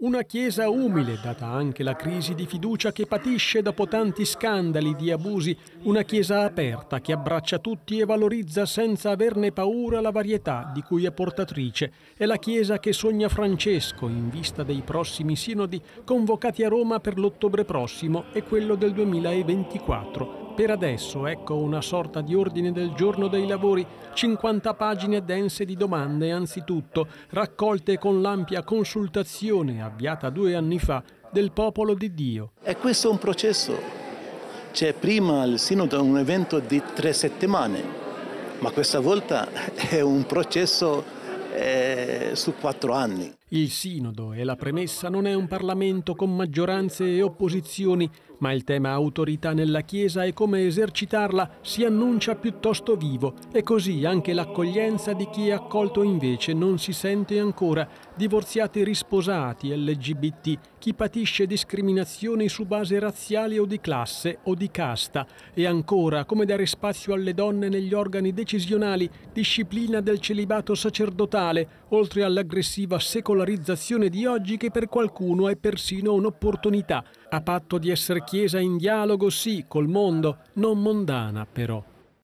Una Chiesa umile, data anche la crisi di fiducia che patisce dopo tanti scandali di abusi, una Chiesa aperta che abbraccia tutti e valorizza senza averne paura la varietà di cui è portatrice. È la Chiesa che sogna Francesco in vista dei prossimi sinodi convocati a Roma per l'ottobre prossimo e quello del 2024. Per adesso ecco una sorta di ordine del giorno dei lavori, 50 pagine dense di domande anzitutto, raccolte con l'ampia consultazione avviata 2 anni fa del popolo di Dio. E questo è un processo. C'è prima il Sinodo un evento di 3 settimane, ma questa volta è un processo su 4 anni. Il Sinodo, e la premessa, non è un Parlamento con maggioranze e opposizioni, ma il tema autorità nella Chiesa e come esercitarla si annuncia piuttosto vivo, e così anche l'accoglienza di chi è accolto invece non si sente ancora, divorziati risposati, LGBT, chi patisce discriminazioni su base razziale o di classe o di casta, e ancora come dare spazio alle donne negli organi decisionali, disciplina del celibato sacerdotale, oltre all'aggressiva secolarizzazione di oggi che per qualcuno è persino un'opportunità, a patto di essere Chiesa in dialogo sì col mondo, non mondana però.